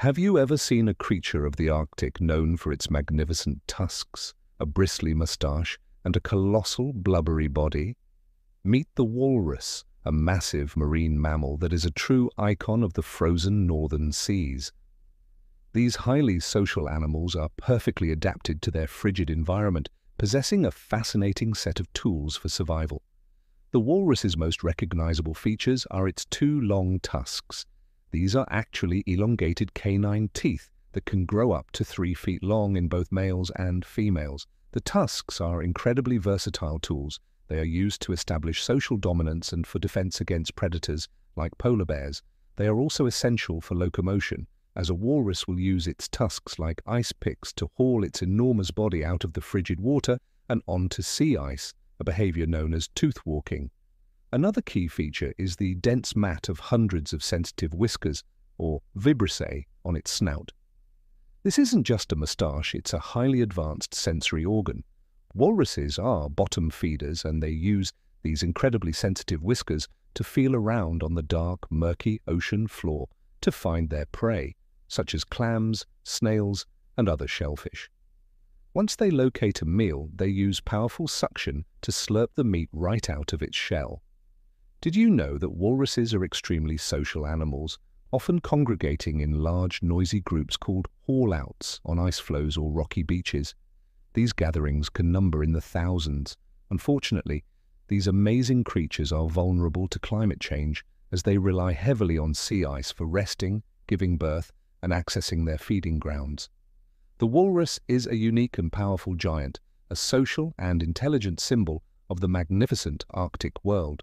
Have you ever seen a creature of the Arctic known for its magnificent tusks, a bristly moustache, and a colossal blubbery body? Meet the walrus, a massive marine mammal that is a true icon of the frozen northern seas. These highly social animals are perfectly adapted to their frigid environment, possessing a fascinating set of tools for survival. The walrus's most recognizable features are its two long tusks. These are actually elongated canine teeth that can grow up to 3 feet long in both males and females. The tusks are incredibly versatile tools. They are used to establish social dominance and for defense against predators like polar bears. They are also essential for locomotion, as a walrus will use its tusks like ice picks to haul its enormous body out of the frigid water and onto sea ice, a behavior known as tooth walking. Another key feature is the dense mat of hundreds of sensitive whiskers, or vibrissae, on its snout. This isn't just a moustache, it's a highly advanced sensory organ. Walruses are bottom feeders, and they use these incredibly sensitive whiskers to feel around on the dark, murky ocean floor to find their prey, such as clams, snails, and other shellfish. Once they locate a meal, they use powerful suction to slurp the meat right out of its shell. Did you know that walruses are extremely social animals, often congregating in large, noisy groups called haul-outs on ice floes or rocky beaches? These gatherings can number in the thousands. Unfortunately, these amazing creatures are vulnerable to climate change as they rely heavily on sea ice for resting, giving birth, and accessing their feeding grounds. The walrus is a unique and powerful giant, a social and intelligent symbol of the magnificent Arctic world,